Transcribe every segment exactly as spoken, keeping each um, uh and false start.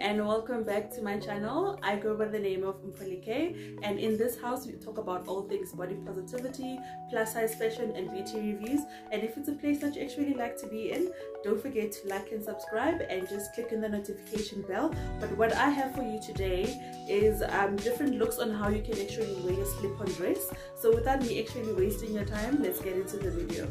And welcome back to my channel. I go by the name of Mpho Lekay, and in this house we talk about all things body positivity, plus size fashion and beauty reviews. And if it's a place that you actually like to be in, don't forget to like and subscribe and just click on the notification bell. But what I have for you today is um, different looks on how you can actually wear your slip-on dress. So without me actually wasting your time, let's get into the video.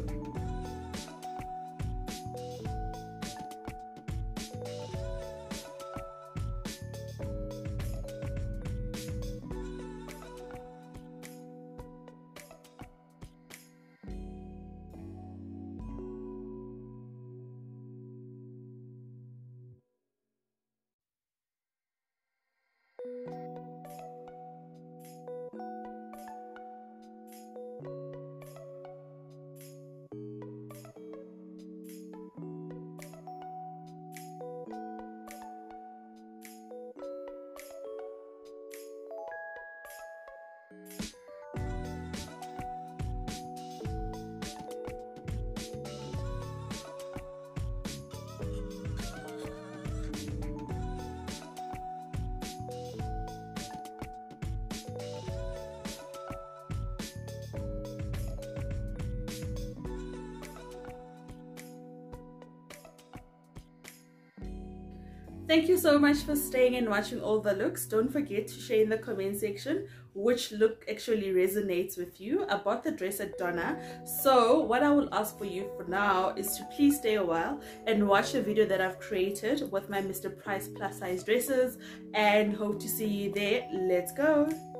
Thank you so much for staying and watching all the looks. Don't forget to share in the comment section which look actually resonates with you. I bought the dress at Donna. So what I will ask for you for now is to please stay a while and watch the video that I've created with my Mister Price plus size dresses, and hope to see you there. Let's go.